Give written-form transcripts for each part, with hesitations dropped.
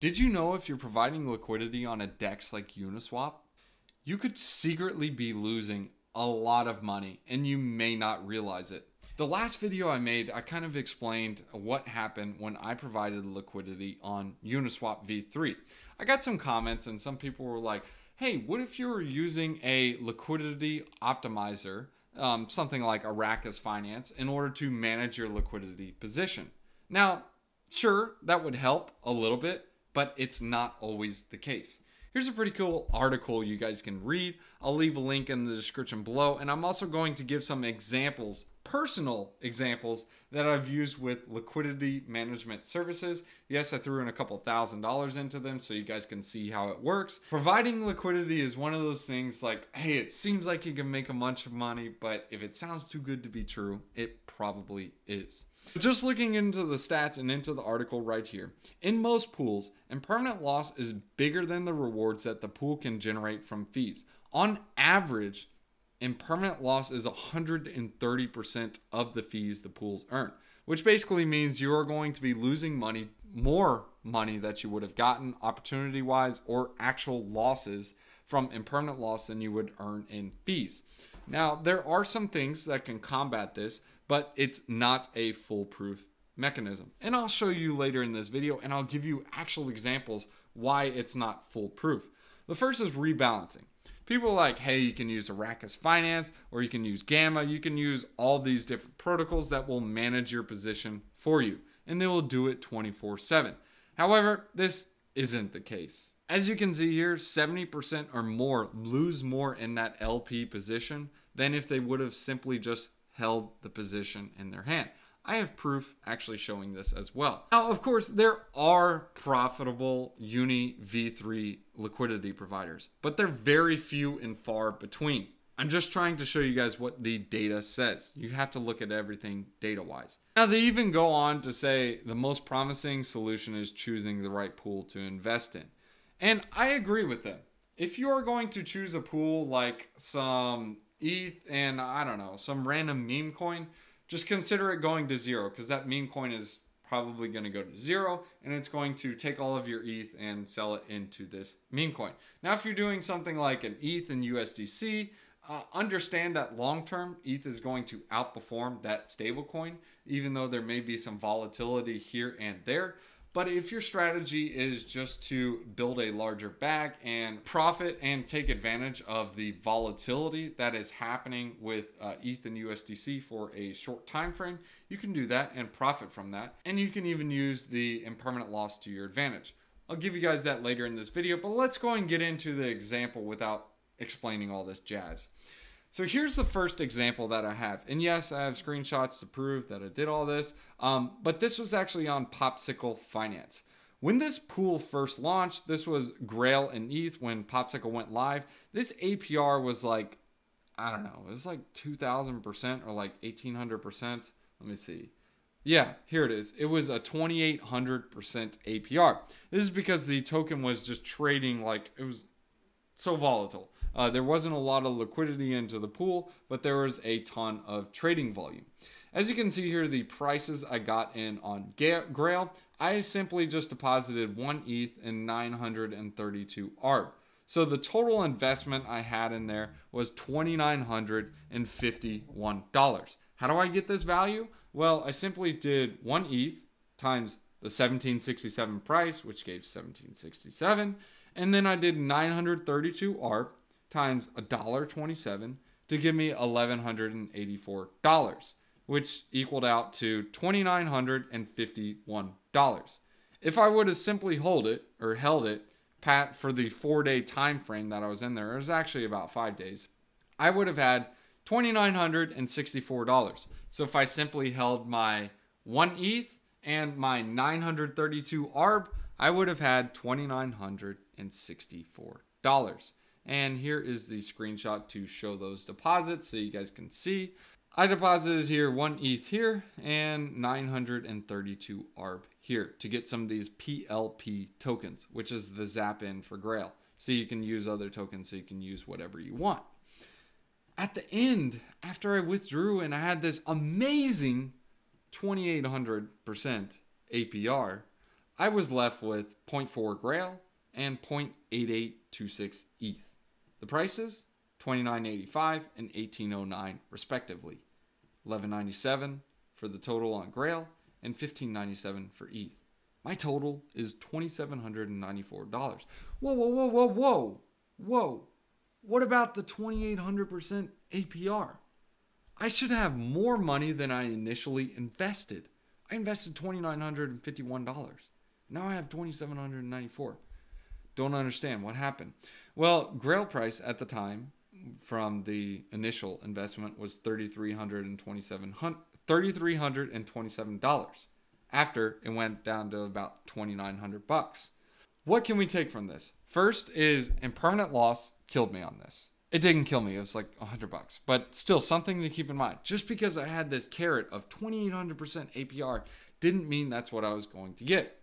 Did you know if you're providing liquidity on a DEX like Uniswap, you could secretly be losing a lot of money and you may not realize it? The last video I made, I kind of explained what happened when I provided liquidity on Uniswap V3. I got some comments and some people were like, hey, what if you were using a liquidity optimizer, something like Arrakis Finance, in order to manage your liquidity position? Now, sure, that would help a little bit, but it's not always the case. Here's a pretty cool article you guys can read. I'll leave a link in the description below, and I'm also going to give some examples, personal examples, that I've used with liquidity management services. Yes, I threw in a couple $1,000s into them so you guys can see how it works. Providing liquidity is one of those things like, hey, it seems like you can make a bunch of money, but if it sounds too good to be true, it probably is. Just looking into the stats and into the article right here, in most pools, impermanent loss is bigger than the rewards that the pool can generate from fees. On average, impermanent loss is 130% of the fees the pools earn, which basically means you are going to be losing money, more money that you would have gotten opportunity-wise or actual losses from impermanent loss than you would earn in fees. Now, there are some things that can combat this, but it's not a foolproof mechanism. And I'll show you later in this video, and I'll give you actual examples why it's not foolproof. The first is rebalancing. People are like, hey, you can use Arrakis Finance, or you can use Gamma, you can use all these different protocols that will manage your position for you, and they will do it 24/7. However, this isn't the case. As you can see here, 70% or more lose more in that LP position than if they would have simply just held the position in their hand. I have proof actually showing this as well. Now, of course, there are profitable Uni V3 liquidity providers, but they're very few and far between. I'm just trying to show you guys what the data says. You have to look at everything data-wise. Now, they even go on to say the most promising solution is choosing the right pool to invest in. And I agree with them. If you're going to choose a pool like some ETH and I don't know, some random meme coin, just consider it going to zero, because that meme coin is probably going to go to zero and it's going to take all of your ETH and sell it into this meme coin. Now, if you're doing something like an ETH and USDC, understand that long-term ETH is going to outperform that stablecoin, even though there may be some volatility here and there. But if your strategy is just to build a larger bag and profit and take advantage of the volatility that is happening with ETH and USDC for a short time frame, you can do that and profit from that. And you can even use the impermanent loss to your advantage. I'll give you guys that later in this video, but let's go and get into the example without explaining all this jazz. So here's the first example that I have. And yes, I have screenshots to prove that I did all this, but this was actually on Popsicle Finance. When this pool first launched, this was Grail and ETH when Popsicle went live. This APR was like, I don't know, it was like 2,000% or like 1,800%. Let me see. Yeah, here it is. It was a 2,800% APR. This is because the token was just trading like, it was so volatile. There wasn't a lot of liquidity into the pool, but there was a ton of trading volume. As you can see here, the prices I got in on Grail, I simply just deposited 1 ETH and 932 ARB. So the total investment I had in there was $2,951. How do I get this value? Well, I simply did 1 ETH times the 1767 price, which gave 1767. And then I did 932 ARB times $1.27 to give me $1,184, which equaled out to $2,951. If I would have simply held it pat for the 4-day time frame that I was in there, it was actually about 5 days, I would have had $2,964. So if I simply held my 1 ETH and my 932 ARB, I would have had $2,964. And here is the screenshot to show those deposits so you guys can see. I deposited here 1 ETH here and 932 ARB here to get some of these PLP tokens, which is the zap in for Grail. So you can use other tokens, so you can use whatever you want. At the end, after I withdrew and I had this amazing 2,800% APR, I was left with 0.4 Grail and 0.8826 ETH. The prices, $29.85 and $18.09 respectively. $11.97 for the total on Grail and $15.97 for ETH. My total is $2,794. Whoa, whoa, whoa, whoa, whoa, whoa. What about the 2,800% APR? I should have more money than I initially invested. I invested $2,951. Now I have $2,794. Don't understand what happened. Well, Grail price at the time from the initial investment was $3,327 after it went down to about $2,900. What can we take from this? First is impermanent loss killed me on this. It didn't kill me. It was like $100, but still something to keep in mind. Just because I had this carrot of 2,800% APR didn't mean that's what I was going to get.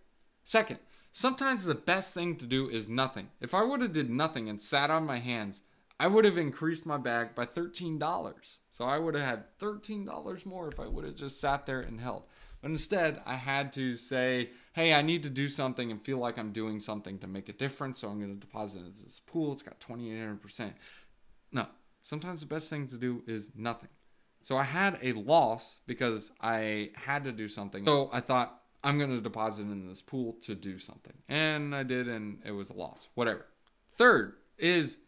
Second, sometimes the best thing to do is nothing. If I would have did nothing and sat on my hands, I would have increased my bag by $13. So I would have had $13 more if I would have just sat there and held. But instead, I had to say, hey, I need to do something and feel like I'm doing something to make a difference. So I'm going to deposit into this pool. It's got 2,800%. No, sometimes the best thing to do is nothing. So I had a loss because I had to do something. So I thought I'm going to deposit in this pool to do something. And I did, and it was a loss, whatever. Third is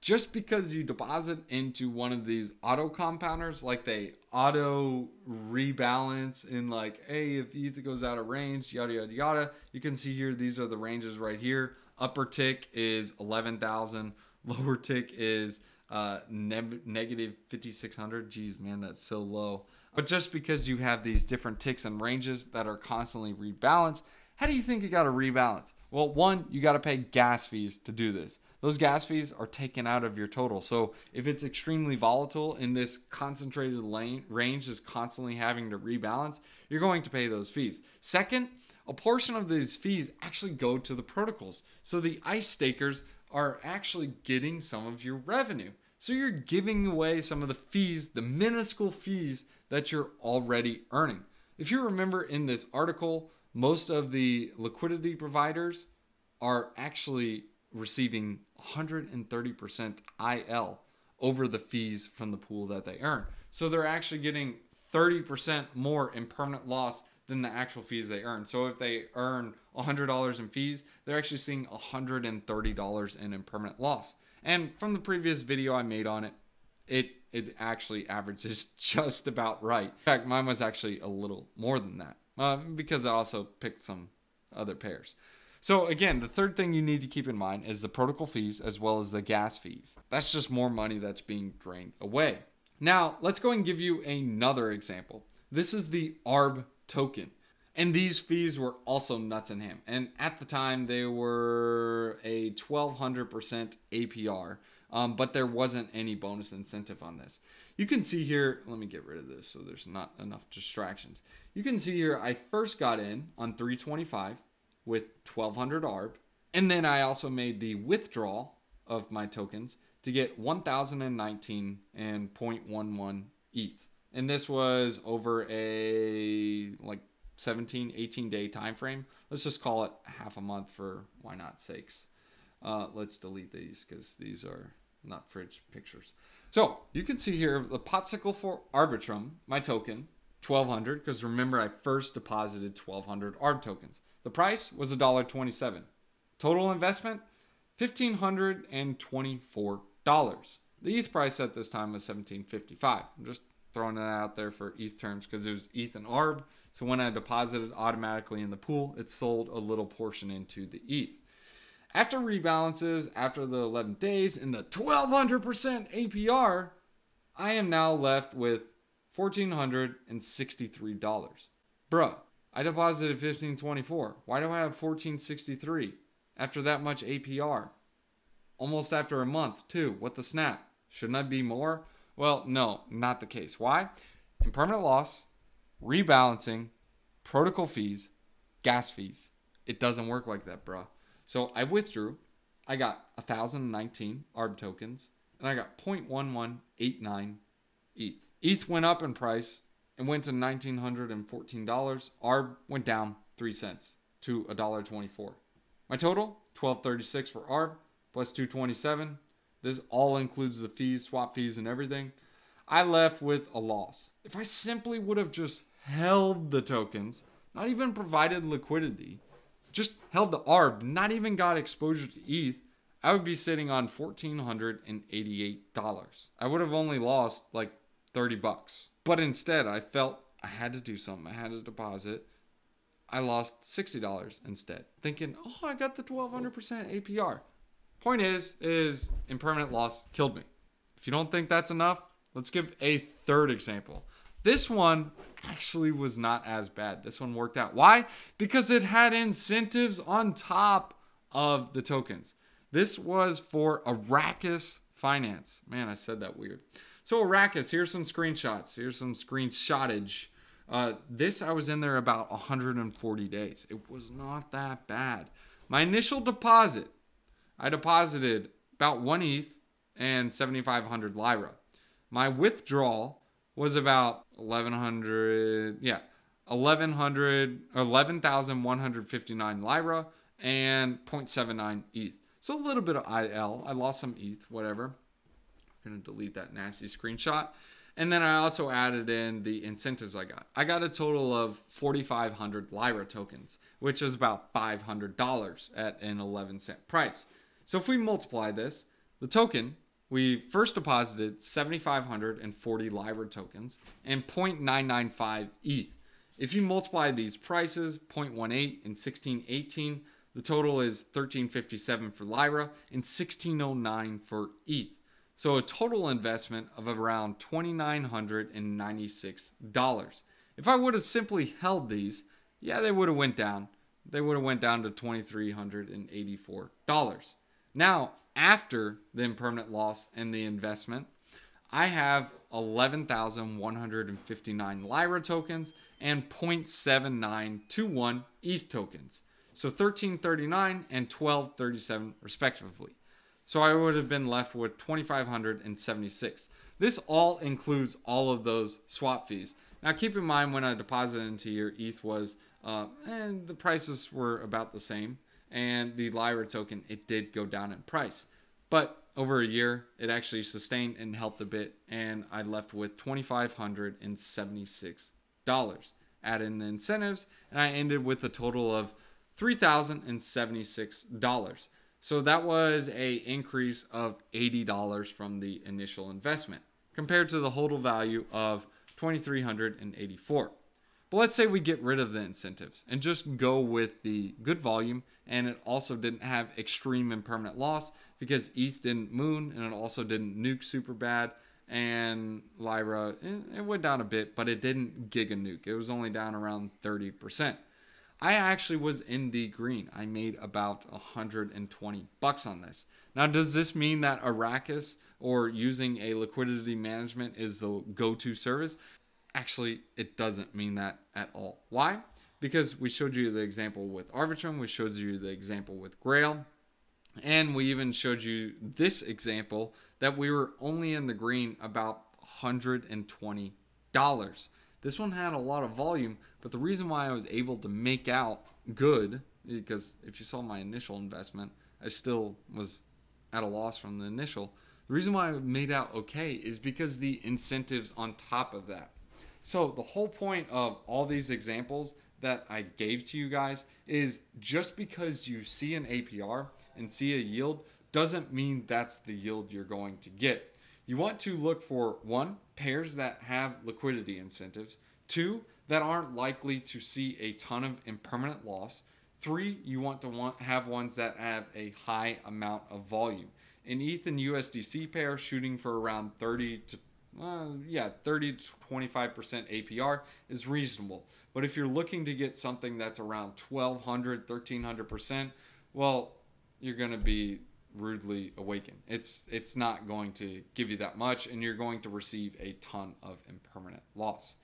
just because you deposit into one of these auto compounders, like they auto rebalance in like, hey, if ETH goes out of range, yada, yada, yada. You can see here, these are the ranges right here. Upper tick is 11,000. Lower tick is negative 5,600. Geez, man, that's so low. But just because you have these different ticks and ranges that are constantly rebalanced, how do you think you got to rebalance? Well, one, you got to pay gas fees to do this. Those gas fees are taken out of your total. So if it's extremely volatile and this concentrated range is constantly having to rebalance, you're going to pay those fees. Second, a portion of these fees actually go to the protocols. So the ICE stakers are actually getting some of your revenue. So you're giving away some of the fees, the minuscule fees that you're already earning. If you remember in this article, most of the liquidity providers are actually receiving 130% IL over the fees from the pool that they earn. So they're actually getting 30% more in permanent loss than the actual fees they earn. So if they earn $100 in fees, they're actually seeing $130 in impermanent loss. And from the previous video I made on it, it actually averages just about right. In fact, mine was actually a little more than that because I also picked some other pairs. So again, the third thing you need to keep in mind is the protocol fees as well as the gas fees. That's just more money that's being drained away. Now, let's go and give you another example. This is the ARB token. And these fees were also nuts in ham. And at the time they were a 1,200% APR, but there wasn't any bonus incentive on this. You can see here, let me get rid of this so there's not enough distractions. You can see here, I first got in on 325 with 1,200 ARB. And then I also made the withdrawal of my tokens to get 1,019 and 0.11 ETH. And this was over a like 17, 18 day time frame. Let's just call it half a month for why not sakes. Let's delete these because these are not fridge pictures. So you can see here the Popsicle for Arbitrum, my token, 1,200, because remember I first deposited 1,200 ARB tokens. The price was $1.27. Total investment, $1,524. The ETH price at this time was $1,755. I'm just throwing that out there for ETH terms because it was ETH and ARB. So when I deposited automatically in the pool, it sold a little portion into the ETH. After rebalances, after the 11 days and the 1,200% APR, I am now left with $1,463. Bruh, I deposited $1,524. Why do I have $1,463 after that much APR? Almost after a month too. What the snap? Shouldn't I be more? Well, no, not the case. Why? Impermanent loss, rebalancing, protocol fees, gas fees. It doesn't work like that, bro. So I withdrew. I got 1,019 ARB tokens and I got 0.1189 ETH. ETH went up in price and went to $1,914. ARB went down 3 cents to $1.24. My total, $12.36 for ARB plus $2.27. This all includes the fees, swap fees and everything. I left with a loss. If I simply would have just held the tokens, not even provided liquidity, just held the ARB, not even got exposure to ETH, I would be sitting on $1,488. I would have only lost like 30 bucks. But instead, I felt I had to do something. I had to deposit. I lost $60 instead, thinking, oh, I got the 1,200% APR. Point is impermanent loss killed me. If you don't think that's enough, let's give a third example. This one actually was not as bad. This one worked out. Why? Because it had incentives on top of the tokens. This was for Arrakis Finance. Man, I said that weird. So Arrakis, here's some screenshots. Here's some screenshotage. This, I was in there about 140 days. It was not that bad. My initial deposit, I deposited about 1 ETH and 7,500 Lyra. My withdrawal was about 11,159 Lyra and 0.79 ETH. So a little bit of IL. I lost some ETH, whatever. I'm going to delete that nasty screenshot. And then I also added in the incentives I got. I got a total of 4,500 Lyra tokens, which is about $500 at an 11-cent price. So if we multiply this, the token, we first deposited 7,540 Lyra tokens and 0.995 ETH. If you multiply these prices, 0.18 and 16.18, the total is 13.57 for Lyra and 16.09 for ETH. So a total investment of around $2,996. If I would have simply held these, yeah, they would have went down. They would have went down to $2,384. Now, after the impermanent loss and the investment, I have 11,159 Lyra tokens and 0.7921 ETH tokens. So 1339 and 1237 respectively. So I would have been left with 2,576. This all includes all of those swap fees. Now keep in mind, when I deposited into your ETH was, and the prices were about the same, and the Lyra token, it did go down in price. But over a year, it actually sustained and helped a bit, and I left with $2,576. Add in the incentives, and I ended with a total of $3,076. So that was an increase of $80 from the initial investment compared to the HODL value of $2,384. But let's say we get rid of the incentives and just go with the good volume, and it also didn't have extreme impermanent loss because ETH didn't moon, and it also didn't nuke super bad, and Lyra, it went down a bit, but it didn't giga nuke. It was only down around 30%. I actually was in the green. I made about 120 bucks on this. Now, does this mean that Arrakis or using a liquidity management is the go-to service? Actually, it doesn't mean that at all. Why? Because we showed you the example with Arbitrum. We showed you the example with Grail. And we even showed you this example that we were only in the green about $120. This one had a lot of volume, but the reason why I was able to make out good, because if you saw my initial investment, I still was at a loss from the initial. The reason why I made out okay is because the incentives on top of that. So the whole point of all these examples that I gave to you guys is just because you see an APR and see a yield doesn't mean that's the yield you're going to get. You want to look for, one, pairs that have liquidity incentives. Two, that aren't likely to see a ton of impermanent loss. Three, you want to have ones that have a high amount of volume. An ETH and USDC pair shooting for around 30 to 25% APR is reasonable. But if you're looking to get something that's around 1,200, 1,300%, well, you're going to be rudely awakened. It's not going to give you that much, and you're going to receive a ton of impermanent loss.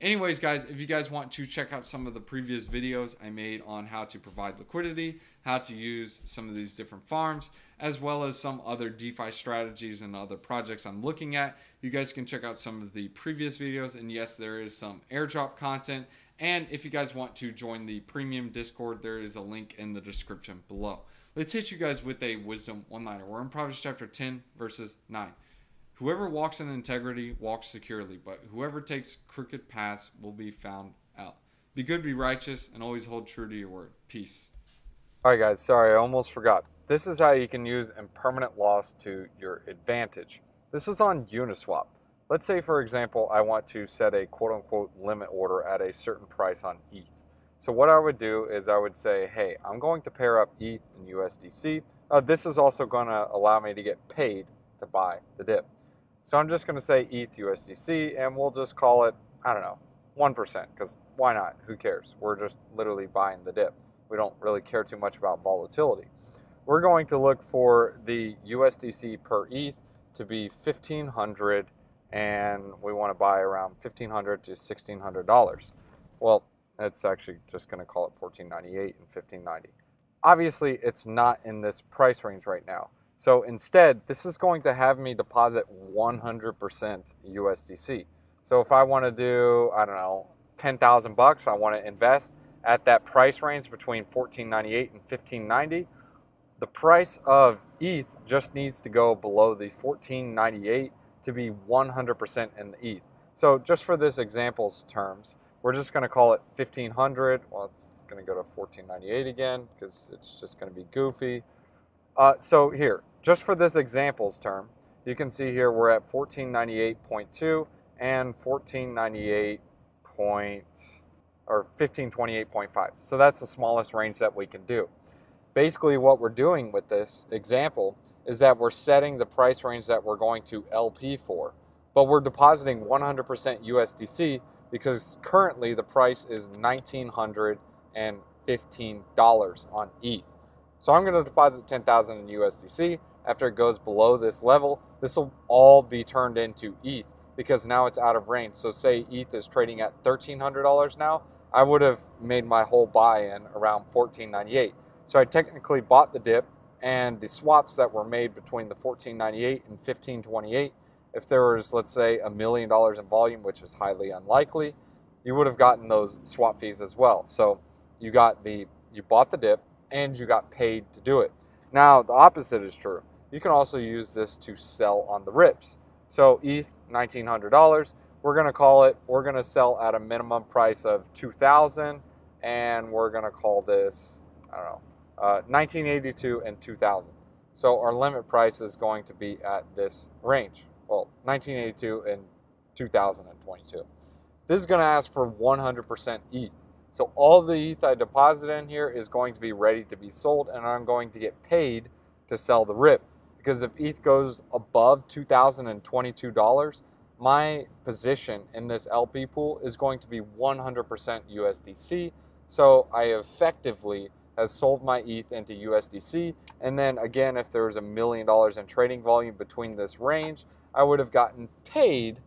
Anyways, guys, if you guys want to check out some of the previous videos I made on how to provide liquidity, how to use some of these different farms, as well as some other DeFi strategies and other projects I'm looking at, you guys can check out some of the previous videos. And yes, there is some airdrop content And if you guys want to join the premium Discord, there is a link in the description below. Let's hit you guys with a wisdom one-liner. We're in Proverbs chapter 10, verses 9. Whoever walks in integrity walks securely, but whoever takes crooked paths will be found out. Be good, be righteous, and always hold true to your word. Peace. All right, guys, sorry, I almost forgot. This is how you can use impermanent loss to your advantage. This is on Uniswap. Let's say, for example, I want to set a quote-unquote limit order at a certain price on ETH. So what I would do is I would say, hey, I'm going to pair up ETH and USDC. This is also going to allow me to get paid to buy the dip. So I'm just going to say ETH USDC, and we'll just call it, I don't know, 1%, because why not? Who cares? We're just literally buying the dip. We don't really care too much about volatility. We're going to look for the USDC per ETH to be 1,500, and we want to buy around $1,500 to $1,600. Well, it's actually just going to call it $1,498 and $1,590. Obviously, it's not in this price range right now. So instead, this is going to have me deposit 100% USDC. So if I want to do, I don't know, 10,000 bucks, I want to invest at that price range between $1,498 and $1,590. The price of ETH just needs to go below the $1,498 to be 100% in the ETH. So just for this example's terms, we're just going to call it 1,500. Well, it's going to go to 1,498 again because it's just going to be goofy. So here, just for this example's term, you can see here we're at 1,498.2 and 1,528.5. So that's the smallest range that we can do. Basically, what we're doing with this example is that we're setting the price range that we're going to LP for, but we're depositing 100% USDC because currently the price is $1,915 on ETH. So I'm going to deposit 10,000 in USDC. After it goes below this level, this will all be turned into ETH because now it's out of range. So say ETH is trading at $1,300 now, I would have made my whole buy-in around $1,498. So I technically bought the dip, and the swaps that were made between the $1,498 and $1,528, if there was, let's say, $1 million in volume, which is highly unlikely, you would have gotten those swap fees as well. So you bought the dip and you got paid to do it. Now, the opposite is true. You can also use this to sell on the rips. So ETH, $1,900, we're going to sell at a minimum price of 2,000, and we're going to call this, I don't know, 1982 and 2000. So our limit price is going to be at this range. Well, 1982 and 2022. This is going to ask for 100% ETH. So all the ETH I deposit in here is going to be ready to be sold, and I'm going to get paid to sell the rip. Because if ETH goes above $2,022, my position in this LP pool is going to be 100% USDC. So I effectively has sold my ETH into USDC. And then again, if there was $1 million in trading volume between this range, I would have gotten paid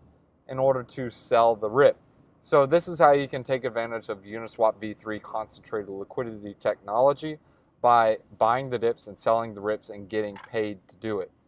in order to sell the rip. So this is how you can take advantage of Uniswap V3 concentrated liquidity technology by buying the dips and selling the rips and getting paid to do it.